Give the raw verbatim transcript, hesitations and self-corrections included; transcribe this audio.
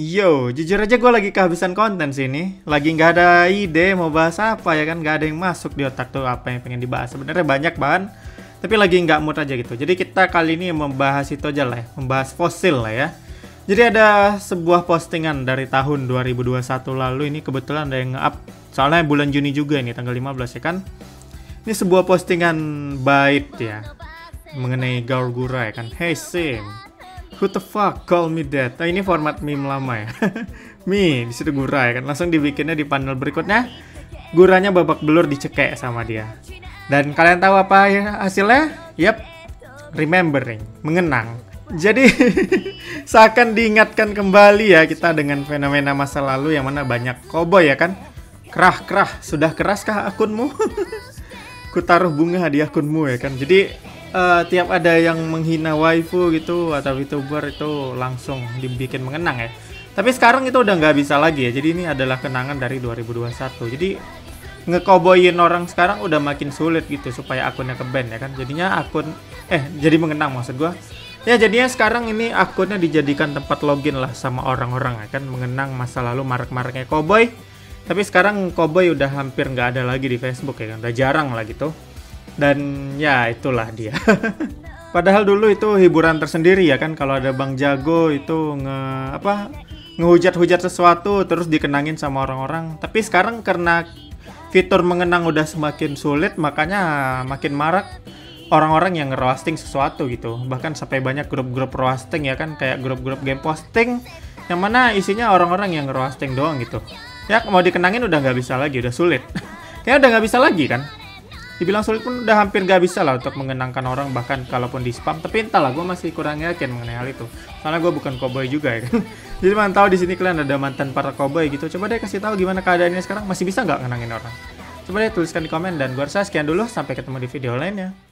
Yo, jujur aja gue lagi kehabisan konten sih ini. Lagi nggak ada ide mau bahas apa ya kan. Nggak ada yang masuk di otak tuh apa yang pengen dibahas. Sebenarnya banyak bahan, tapi lagi nggak mood aja gitu. Jadi kita kali ini membahas itu aja lah ya. Membahas fosil lah ya. Jadi ada sebuah postingan dari tahun dua ribu dua puluh satu lalu. Ini kebetulan ada yang nge-up. Soalnya bulan Juni juga ini, tanggal lima belas ya kan. Ini sebuah postingan bait ya, mengenai Gawr Gura ya kan. Hey Sim, who the fuck call me that? Nah, ini format meme lama ya. Meme di situ Gura ya kan. Langsung dibikinnya di panel berikutnya. Guranya babak belur dicekek sama dia. Dan kalian tahu apa hasilnya? Yap, remembering, mengenang. Jadi seakan diingatkan kembali ya kita dengan fenomena masa lalu yang mana banyak koboi ya kan. Kerah kerah, sudah keraskah akunmu? Ku taruh bunga di akunmu ya kan. Jadi uh, tiap ada yang menghina waifu gitu atau youtuber itu langsung dibikin mengenang ya. Tapi sekarang itu udah nggak bisa lagi ya. Jadi ini adalah kenangan dari dua ribu dua puluh satu. Jadi ngekoboyin orang sekarang udah makin sulit gitu supaya akunnya ke-ban ya kan. Jadinya akun eh jadi mengenang maksud gua. Ya jadinya sekarang ini akunnya dijadikan tempat login lah sama orang-orang ya kan, mengenang masa lalu marak-maraknya koboi. Tapi sekarang koboi udah hampir nggak ada lagi di Facebook ya kan, udah jarang lah gitu. Dan ya itulah dia. Padahal dulu itu hiburan tersendiri ya kan, kalau ada Bang Jago itu nge apa ngehujat-hujat sesuatu terus dikenangin sama orang-orang. Tapi sekarang karena fitur mengenang udah semakin sulit, makanya makin marak orang-orang yang nge-roasting sesuatu gitu. Bahkan sampai banyak grup-grup roasting ya kan, kayak grup-grup game posting yang mana isinya orang-orang yang nge-roasting doang gitu. Ya mau dikenangin udah nggak bisa lagi, udah sulit. Kayaknya udah nggak bisa lagi kan. Dibilang sulit pun udah hampir nggak bisa lah untuk mengenangkan orang, bahkan kalaupun di spam. Tapi entahlah, gue masih kurang yakin mengenai hal itu. Soalnya gue bukan koboi juga ya kan. Jadi mantau di sini kalian ada mantan para koboi gitu. Coba deh kasih tahu gimana keadaannya sekarang, masih bisa nggak ngenangin orang? Coba deh tuliskan di komen, dan gue rasa sekian dulu. Sampai ketemu di video lainnya.